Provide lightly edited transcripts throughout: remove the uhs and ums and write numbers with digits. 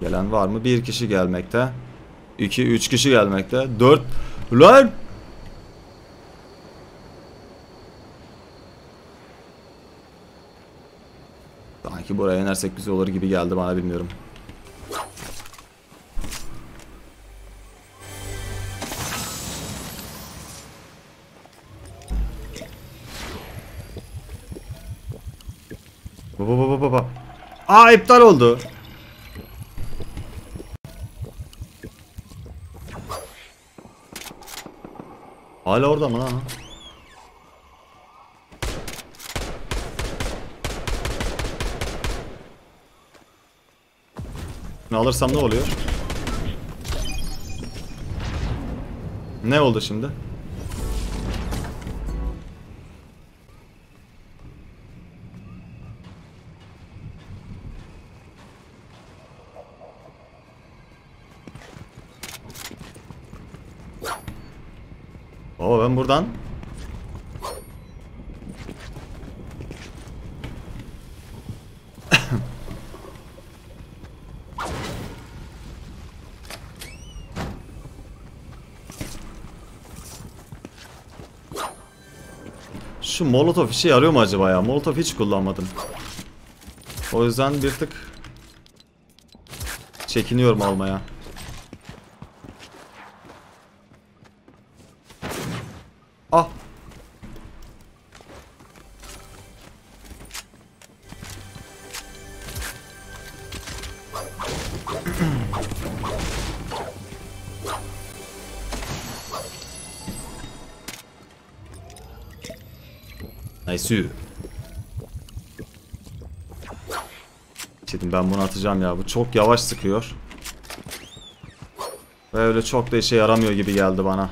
Gelen var mı? Bir kişi gelmekte. 2-3 kişi gelmekte. 4. Lan! Sanki buraya inersek güzel olur gibi geldi bana, bilmiyorum. Baba. Aa, iptal oldu. Hala orada mı lan? Ne alırsam ne oluyor? Ne oldu şimdi? Oo, ben buradan. Şu Molotov işe yarıyor mu acaba ya? Molotov hiç kullanmadım. O yüzden bir tık çekiniyorum almaya. Ah. Nice. Şimdi ben bunu atacağım ya. Bu çok yavaş sıkıyor. Ve öyle çok da işe yaramıyor gibi geldi bana.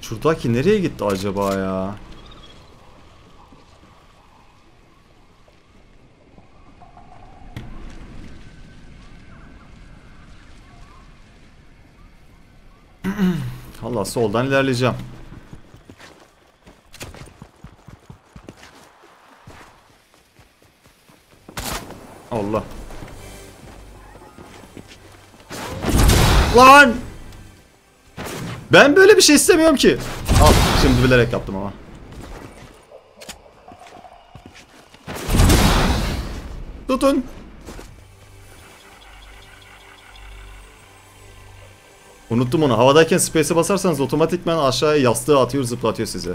Şuradaki nereye gitti acaba ya? Allah, soldan ilerleyeceğim. Allah. Lan! Ben böyle bir şey istemiyorum ki. Al, şimdi bilerek yaptım ama. Tutun. Unuttum onu. Havadayken space'e basarsanız otomatikman aşağıya yastığı atıyor, zıplatıyor sizi.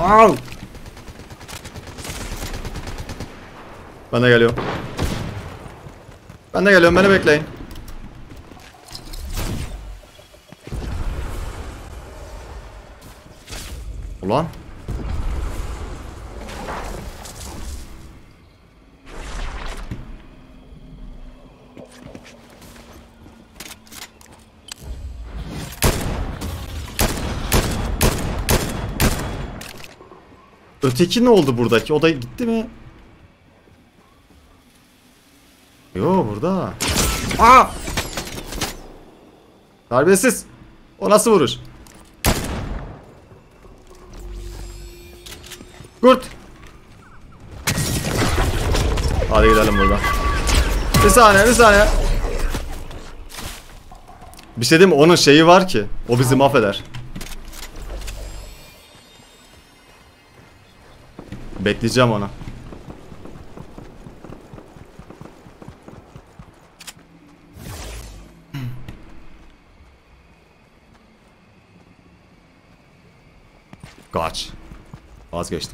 Au! Ben de geliyorum, beni bekleyin. Ulan. Öteki ne oldu buradaki? O da gitti mi? Yo, burada. Aa! Terbiyesiz. O nasıl vurur? Kurt. Hadi gidelim buradan. Bir saniye. Bir şey diyeyim mi? Onun şeyi var ki. O bizi mahveder. Bekleyeceğim ona. Kaç. Vazgeçtim.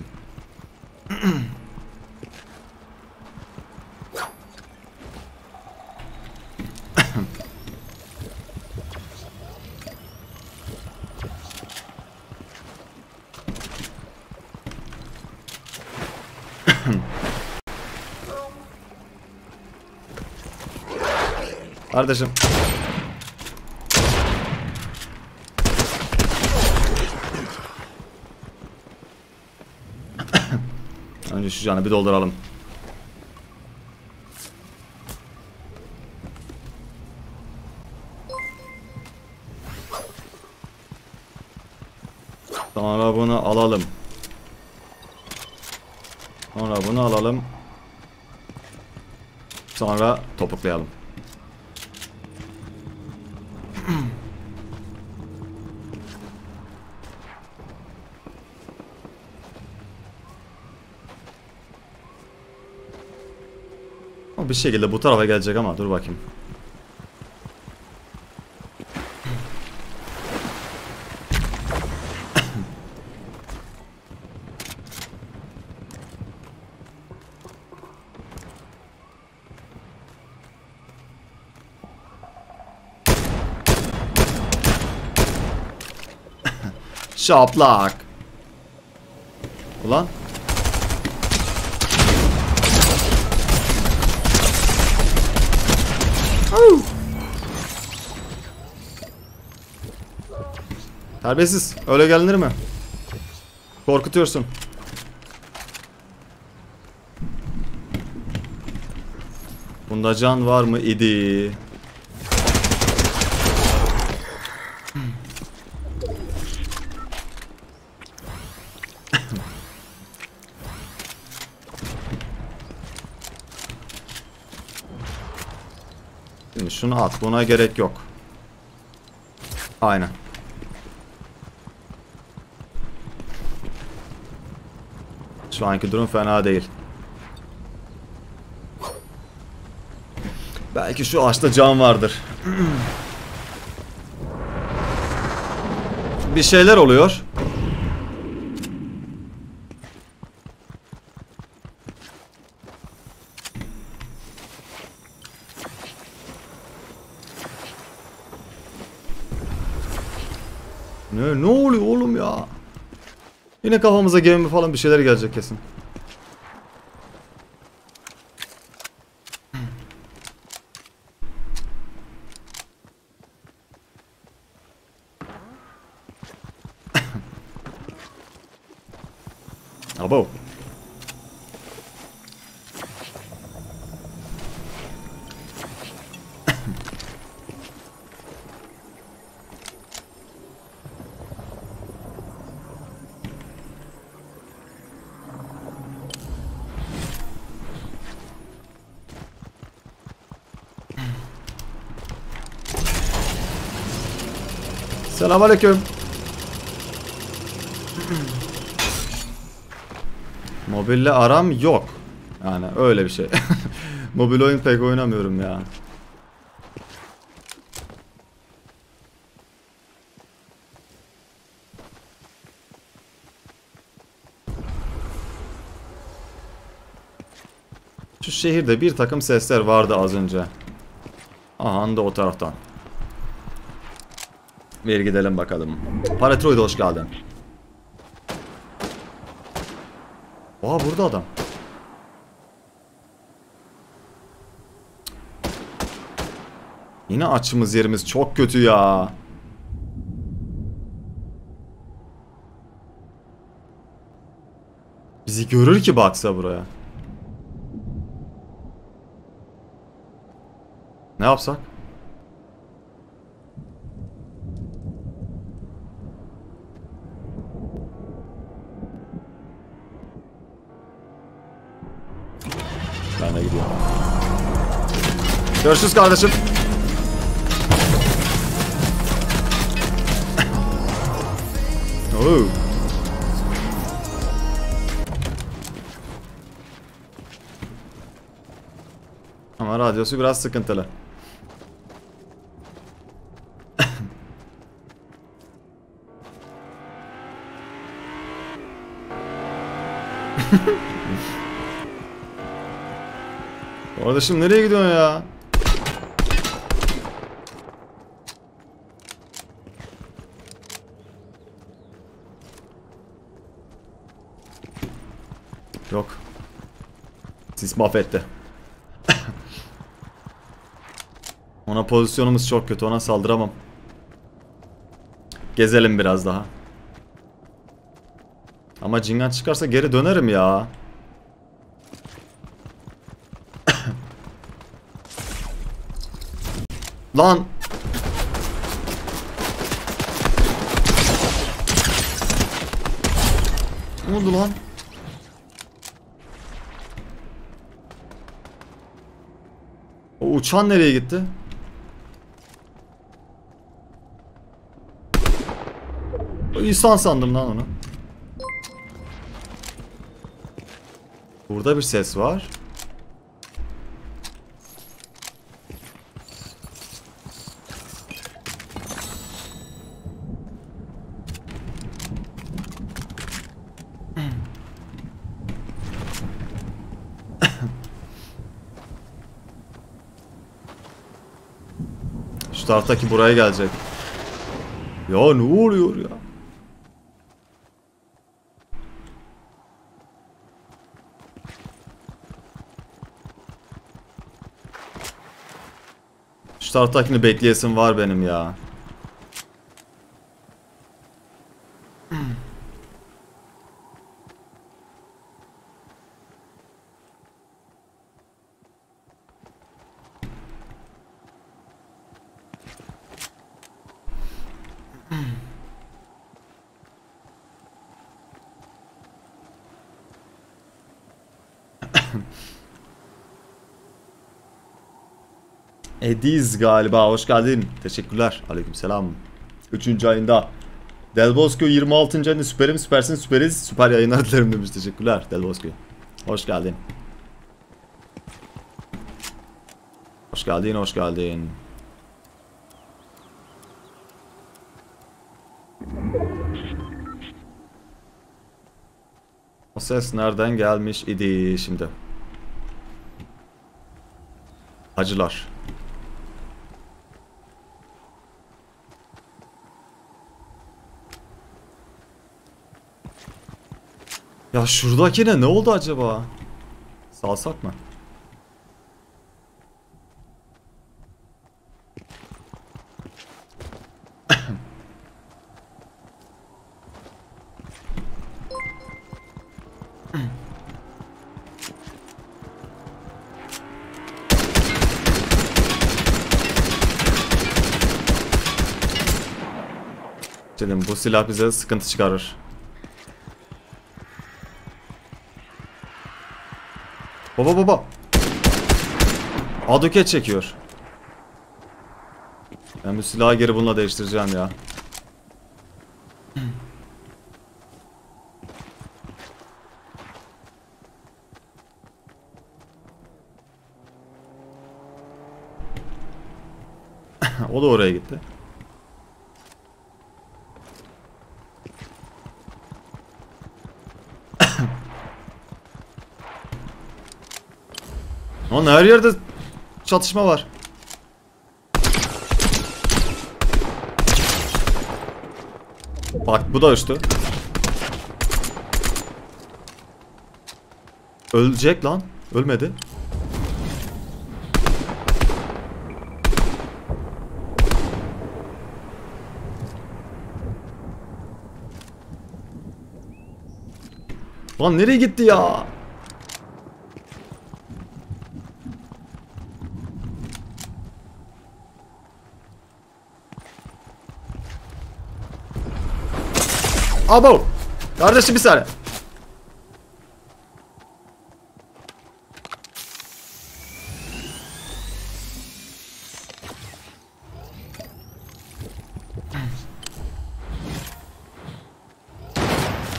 Kardeşim. Önce şu canı bir dolduralım. Sonra bunu alalım. Sonra bunu alalım. Sonra topuklayalım. Ama bir şekilde bu tarafa gelecek ama dur bakayım. Şaplak. Ulan. Terbiyesiz. Öyle gelinir mi? Korkutuyorsun. Bunda can var mı idi? Şunu at, buna gerek yok. Aynen. Şu anki durum fena değil. Belki şu ağaçta can vardır. Bir şeyler oluyor. Ne oluyor oğlum ya? Yine kafamıza gemi falan bir şeyler gelecek kesin. Abo. Selamünaleyküm. Mobille aram yok. Yani öyle bir şey. Mobil oyun pek oynamıyorum ya. Şu şehirde bir takım sesler vardı az önce. Aha da o taraftan. Bir gidelim bakalım. Paratroid'e hoş geldin. Oha burada adam. Yine açımız yerimiz çok kötü ya. Bizi görür ki baksa buraya. Ne yapsak? Görüşürüz kardeşim. Oh. Ama radyosu biraz sıkıntılı. Kardeşim nereye gidiyorsun ya? Yok. Sis mahvetti. Ona pozisyonumuz çok kötü. Ona saldıramam. Gezelim biraz daha. Ama Cingan çıkarsa geri dönerim ya. Lan. Ne oldu lan? O uçan nereye gitti? İnsan sandım lan onu. Burada bir ses var. Şu taraftaki buraya gelecek. Ya ne oluyor ya? Şu taraftakini bekleyesim var benim ya. Ediz galiba, hoş geldin. Teşekkürler. Aleykümselam. 3. ayında. Delbosko 26. ayında süperim, süpersin, süperiz. Süper yayınlar dilerim demiş. Teşekkürler Delbosko. Hoş geldin. Hoş geldin, hoş geldin. O ses nereden gelmiş idi şimdi? Acılar. Ya şuradakine ne oldu acaba? Salsak mı? Dedim bu silah bize sıkıntı çıkarır. Baba. Aduket çekiyor. Ben bu silahı geri bununla değiştireceğim ya. O da oraya gitti. Lan her yerde çatışma var. Bak bu da üstü. Ölecek lan. Ölmedi. Lan nereye gitti ya? Abo! Kardeşim bir saniye.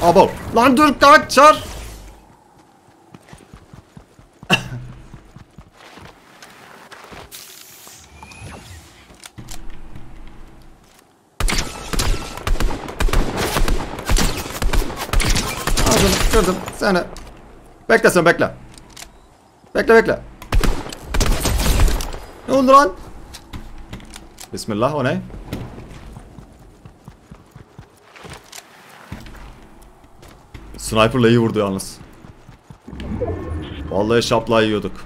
Abo! Lan dur kaçar! Kırdım seni. Bekle sen bekle. Bekle. Ne oldu lan? Bismillah, o ne? Sniper'la iyi vurdu yalnız. Vallahi şapla yiyorduk.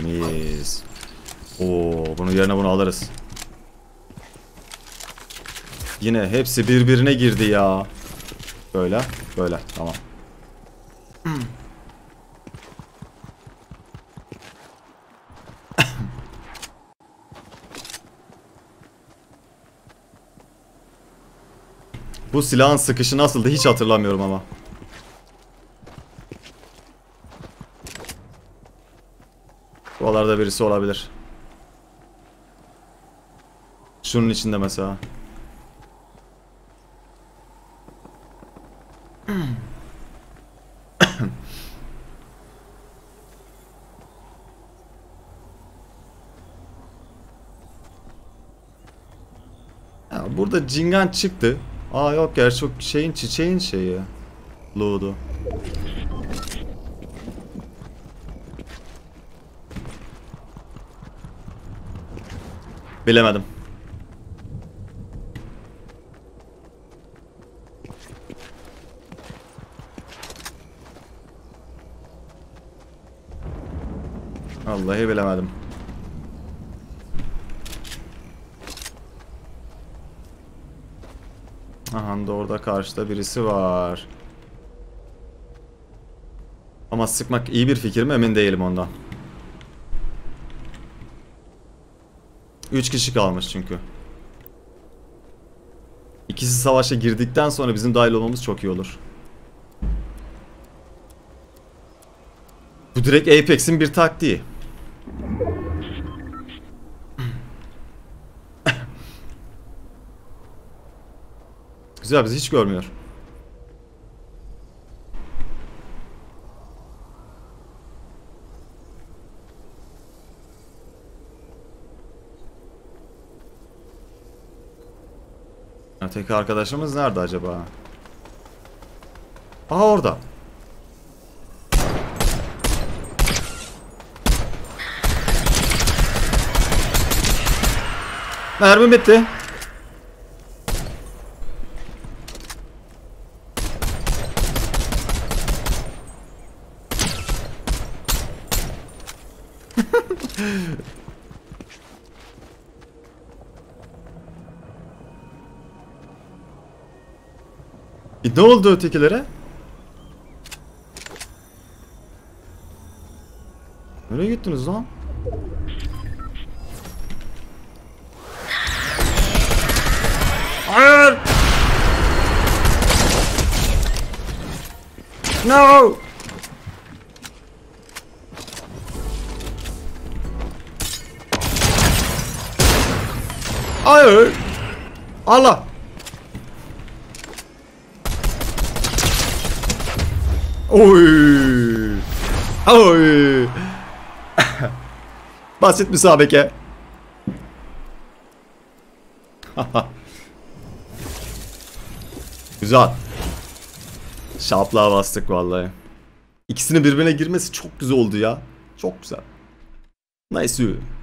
Temiz. Oo, bunu yerine bunu alırız. Yine hepsi birbirine girdi ya. Böyle, böyle. Tamam. Bu silahın sıkışı nasıldı hiç hatırlamıyorum ama. Buralarda birisi olabilir. Şunun içinde mesela. Ya burada cingan çıktı. Aa yok gerçi o şeyin çiçeğin şeyi. Loot'u. Bilemedim. Vallahi bilemedim. Aha da orada karşıda birisi var. Ama sıkmak iyi bir fikir mi emin değilim ondan. 3 kişi kalmış çünkü. İkisi savaşa girdikten sonra bizim dahil olmamız çok iyi olur. Bu direkt Apex'in bir taktiği. Güzel, bizi hiç görmüyor. Öteki arkadaşımız nerede acaba? Aha orada. Mermim bitti. Ne oldu ötekilere? Nereye gittiniz lan? Hayır! No! Hayır! Allah! Oy. Oy. Basit müsabeke. Güzel. Şaplığa bastık vallahi. İkisinin birbirine girmesi çok güzel oldu ya. Çok güzel. Nice.